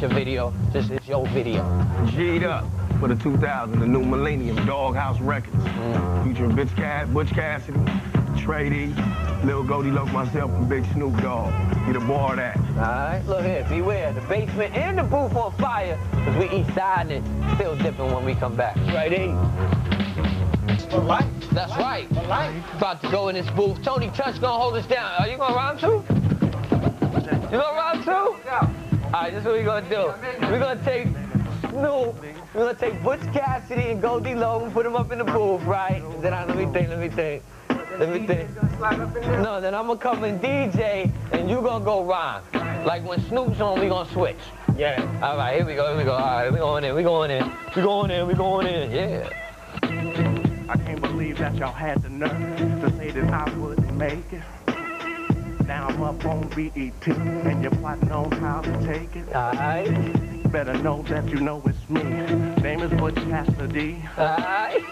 not your video, this is your video. G'd up for the 2000, the new millennium, Doghouse Records. Featuring Butch Cassidy, Tray Deee, Lil Goldie Loc, myself, and Big Snoop Dogg. Get a bar of that. All right, look here, beware. The basement and the booth on fire, because we east side and still dipping when we come back. Tray Deee. For life. That's right. For life. About to go in this booth. Tony Touch gonna hold us down. Are you gonna rhyme too? You gonna rhyme too? Yeah. All right, this is what we're gonna do. We're gonna take Snoop, we're gonna take Butch Cassidy and Goldie Loc and put them up in the booth, right? Then let me think. No, then I'm gonna come and DJ and you gonna go rhyme. Like when Snoop's on, we gonna switch. Yeah. All right, here we go. All right, we going in, yeah. I can't believe that y'all had the nerve to say that I wouldn't make it. Now I'm up on BET, and you're plotting on how to take it. Aight. Better know that you know it's me. Name is Butch Cassidy. Aight.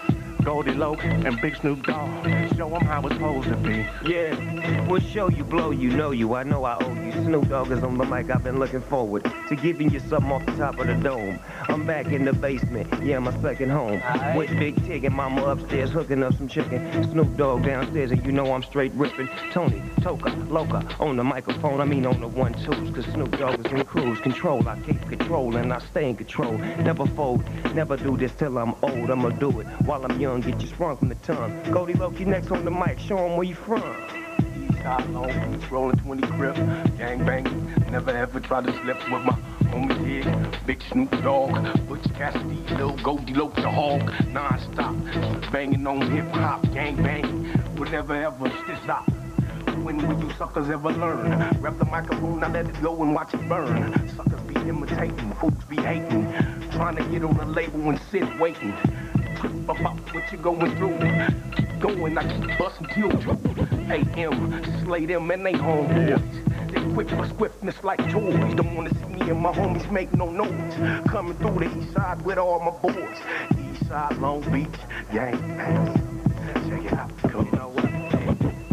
Goldie Loc and Big Snoop Dogg. Show them how it's supposed to be. Yeah, we'll show you, blow you, know you. I know I owe you. Snoop Dogg is on the mic. I've been looking forward to giving you something off the top of the dome. I'm back in the basement. Yeah, my second home. Aight. With Big Tigg and Mama upstairs hooking up some chicken. Snoop Dogg downstairs, and you know I'm straight ripping. Tony Toka, Loca, on the microphone, I mean on the 1-2s, cause Snoop Dogg is in cruise control. I keep control and I stay in control. Never fold, never do this till I'm old. I'ma do it while I'm young, get you sprung from the tongue. Goldie Loc, you next on the mic, show them where you from. Eastside Long, rolling 20 grip, gang banging, never ever try to slip with my homies here. Big Snoop Dogg, Butch Cassidy, Lil Goldie Loc the Hog, non-stop, banging on hip-hop, gang banging, we'll never ever stop. When will you suckers ever learn? Wrap the microphone, I let it go and watch it burn. Suckers be imitating, folks be hating, trying to get on the label and sit waiting. Trip about what you're going through. Keep going, I keep busting till AM, slay them and they homeboys. They quit for swiftness like toys. Don't wanna see me and my homies make no noise. Coming through the east side with all my boys. East side, Long Beach, gang bang. Check it out, come on.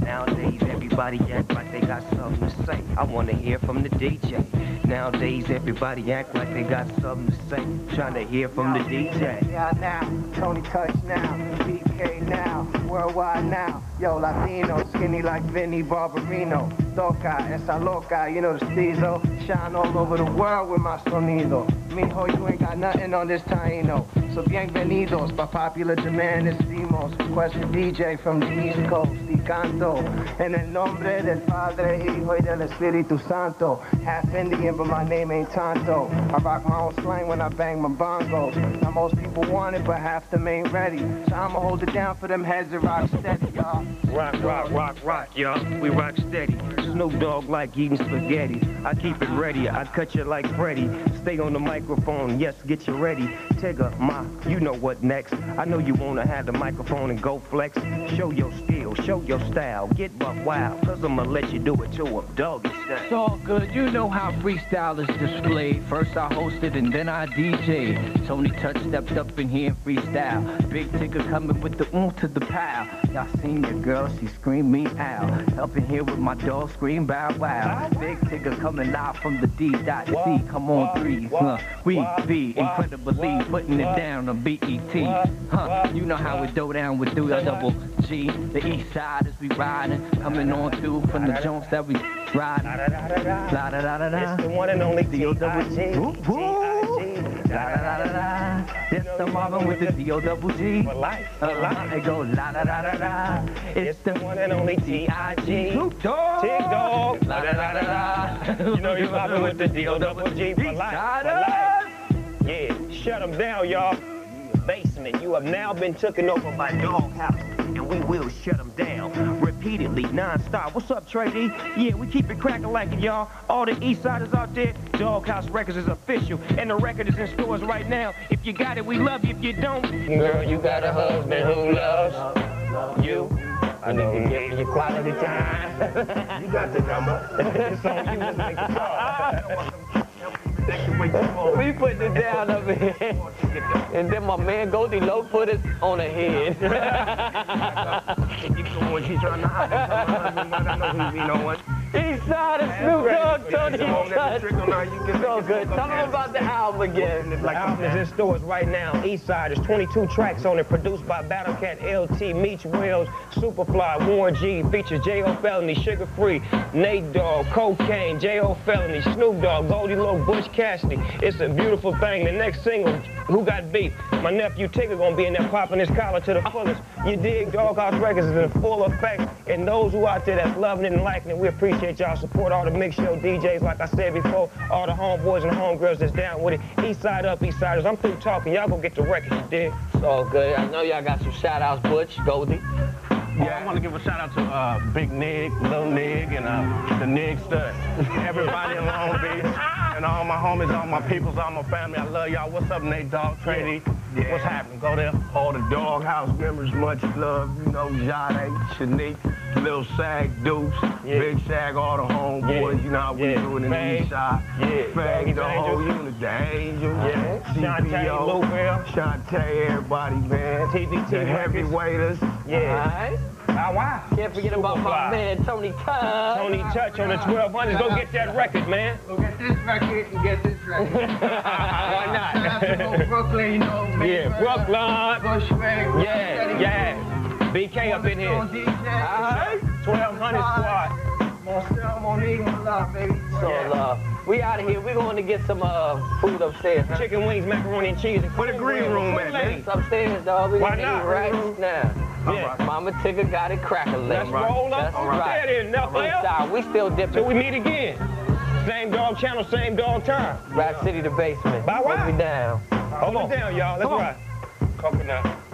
Nowadays, everybody act like they got something to say. I want to hear from the DJ. Nowadays, everybody act like they got something to say. Trying to hear from the DJ. Yeah, now. Tony Touch now. BK now. Worldwide now. Yo, Latino. Skinny like Vinny Barberino. Loca, esa loca. You know the steezo. Shine all over the world with my sonido. Mijo, you ain't got nothing on this taino. So bienvenidos. By popular demand, it's Simos. Question DJ from the East Coast. Y canto. En el nombre del Padre, Hijo y del Espíritu Santo. Half Indian, but my name ain't Tonto. I rock my own slang when I bang my bongos. Now most people want it, but half them ain't ready. So I'ma hold it down for them heads that rock steady, y'all. Rock, y'all. We rock steady. Snoop Dogg like eating spaghetti. I keep it ready. I cut you like Freddy. Stay on the microphone. Yes, get you ready. Tigger, ma, you know what next. I know you wanna have the microphone and go flex. Show your skill. Show your style. Get buck wild, cause I'ma let you do it to a doggy style. It's all good. You know how freestyle is displayed. First I hosted and then I DJ'd. Tony Touch stepped up in here and freestyle. Big Tigger coming with the oomph to the pow. Y'all seen your girl, she screamed me out. Up in here with my dog, scream bow wow. Big Tigger coming live from the D.C. Come on threes, huh? We be incredibly putting it down on BET. Huh? You know how it go down with DOUGH G. The east side as we riding, coming on through from the jumps that we riding. It's the one and only DOUGH G. It's the Marvin with the DOUGH G. For life, it go la da da da da. It's the one and only T.I.G. Snoop Dogg. Tig Dogg. La da da da da. You know you're Marvin with the DOUGH G. For life. Yeah, shut them down, y'all. Basement, you have now been taken over by Doghouse, and we will shut them down repeatedly, non-stop. What's up, Tray Deee? Yeah, we keep it cracking like it, y'all. All the East Siders out there, Doghouse Records is official, and the record is in stores right now. If you got it, we love you. If you don't, girl, you got a husband who loves you. I need to give you quality time. You got the number. It's on you to make the call. We put it down up here, and then my man Goldie Loc put it on her head. East side of Snoop Dogg, Tony Touch. So good. Tell them about the album again. The album is in stores right now. East Side. There's 22 tracks on it, produced by Battlecat, LT, Meach Wells, Superfly, Warren G. Features J.O. Felony, Sugar Free, Nate Dogg, Cocaine, J.O. Felony, Snoop Dogg, Goldie Loc, Butch Cassidy. It's a beautiful thing. The next single, Who Got Beef? My nephew Tigger gonna be in there popping his collar to the fullest. You dig? Doghouse Records is in full effect. And those who out there that's loving it and liking it, we appreciate y'all support. All the mix show DJs, like I said before, all the homeboys and homegirls that's down with it. East Side up, East Siders. I'm through talking. Y'all go get the record, you dig? It's all good. I know y'all got some shout-outs, Butch, Goldie. Yeah, I want to give a shout-out to Big Nig, Little Nig, and the Nig Stud. Everybody in Long Beach, and all my homies, all my peoples, all my family. I love y'all. What's up, Nate Dogg, Tray Deee? Yeah. What's happening? Go there. All the Doghouse members, much love. You know, Jade, Shanique, Lil Sag, Deuce, Big Sag, all the homeboys. You know how we do it in the East Side. Fag, the whole unit, the Angels, CPO, Shantae, everybody, man. The heavyweighters. Yeah. Wow. Can't forget about my man, Tony Touch. Tony Touch on the 1200s. Go get that record, man. Go get this record and get this record. Why not? Brooklyn, you know, man. Yeah, Brooklyn. Yeah, yeah. BK up in here. All right. 1200 squad. Marcel, Monique, love, baby. So love. We out of here. We're going to get some food upstairs. Huh? Chicken wings, macaroni and cheese. Where the green room at, man? It's upstairs, dog. We can eat right now. Yeah. Right. Mama Tigger got it crackin'. Let's roll up. All right. We still dipping. Till we meet again. Same dog channel, same dog time. Rap City, the basement. Bye. Put me down. Hold on. Down, y'all. Let's ride. Coconut.